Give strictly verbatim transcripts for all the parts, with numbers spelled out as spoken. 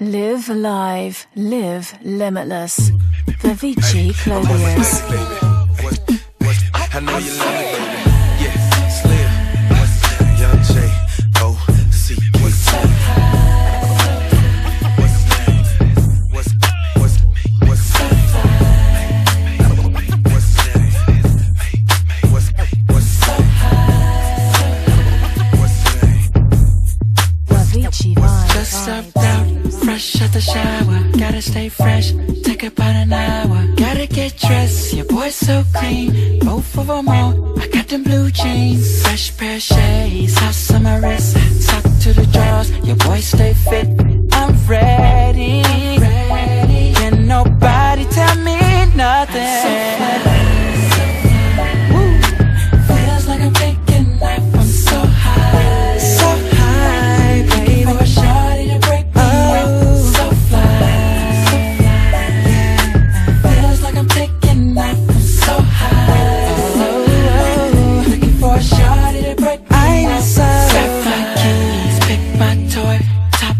Live alive, live limitless. VaVichi Clothiers. I know you love it, baby. Yeah, Slim, Young J, O, C, what's what's what's what's what's just stepped out. Fresh out the shower, gotta stay fresh, take about an hour. Gotta get dressed, your boy's so clean. Both of them on, I got them blue jeans. Fresh pair of shades, house on my wrist. Talk to the drawers, your boy stay fit. I'm ready, can nobody tell me nothing.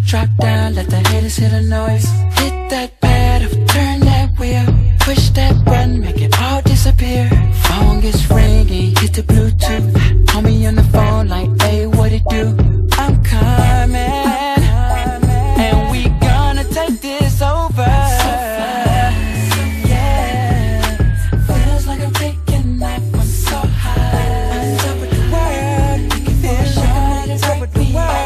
Drop down, let the haters hear the noise. Hit that pad, turn that wheel. Push that button, make it all disappear. Phone gets ringing, hit the Bluetooth. Call me on the phone like, hey, what it do? I'm coming, and we gonna take this over. Yeah, feels like I'm taking life, I'm so high. I'm top of the world, feel like I'm top of the world.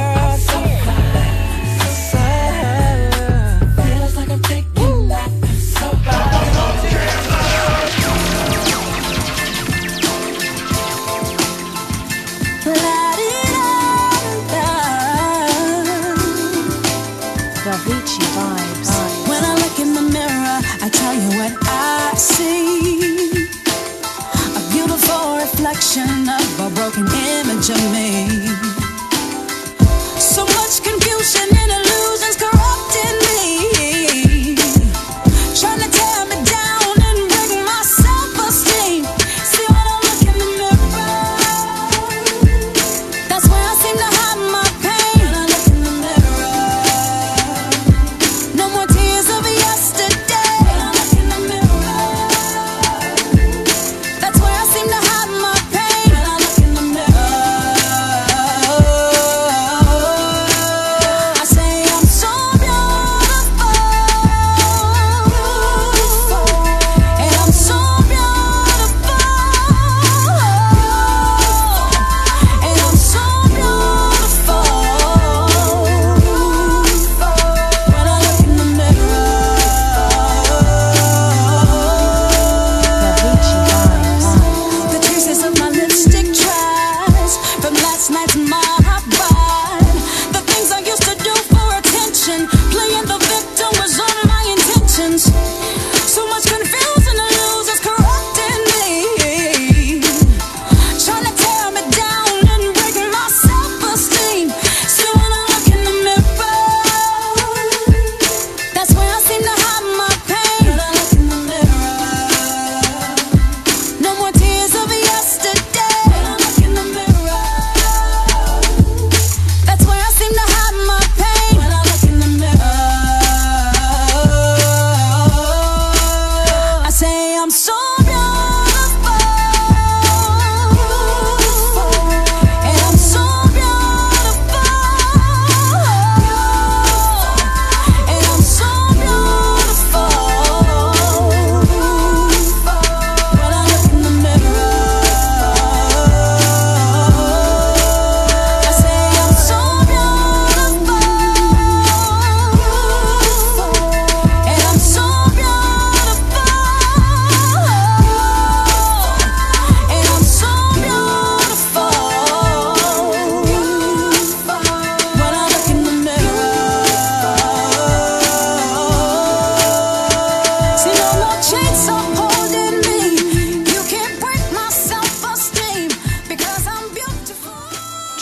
VaVichi vibes. When I look in the mirror, I tell you what I see. A beautiful reflection of a broken image of me. So much confusion and illusions corrupting me, trying to tear me down and bring my self-esteem. See, when I look in the mirror, that's where I seem to hide my pain. When I look in the mirror,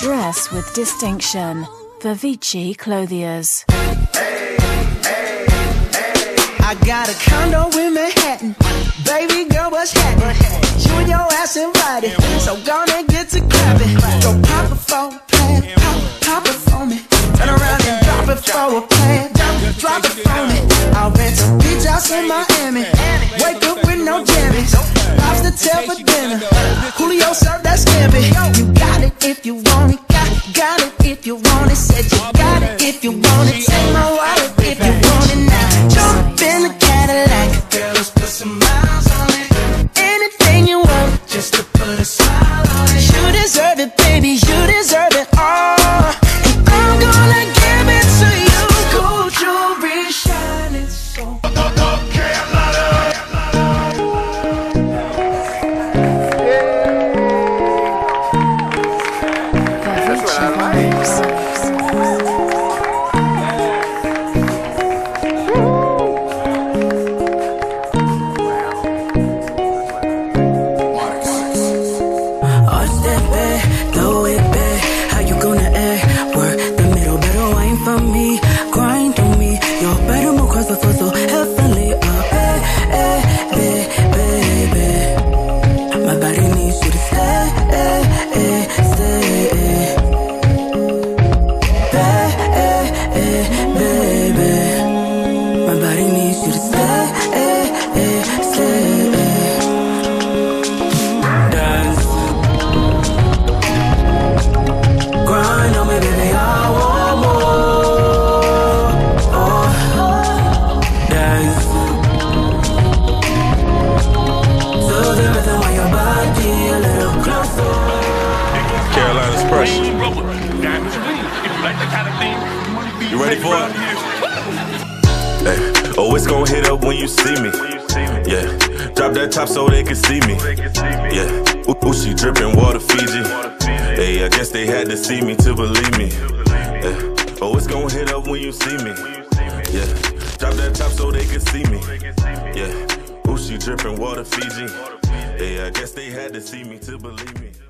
dress with distinction. VaVichi Clothiers. Hey, hey, hey. I got a condo in Manhattan. Baby girl, what's happening? You and your ass invited, so gonna get to clapping. Go pop a phone, plan, pop, pop it for me. Turn around and drop it for a plan. Drop, drop it on it. I'll rent a beach house in Miami. Wake up with no jammies. Lobster tail for dinner. Coolio served that scampi. You got it if you want it. Got, got it if you want it. Said you got it if you want it. Take my wallet if you want it now. Jump in the Cadillac. Girl, let's put some miles on it. Anything you want, just to put a smile on it. You deserve it, baby. You deserve it all. Dripping water Fiji. Yeah, I guess they had to see me to believe me.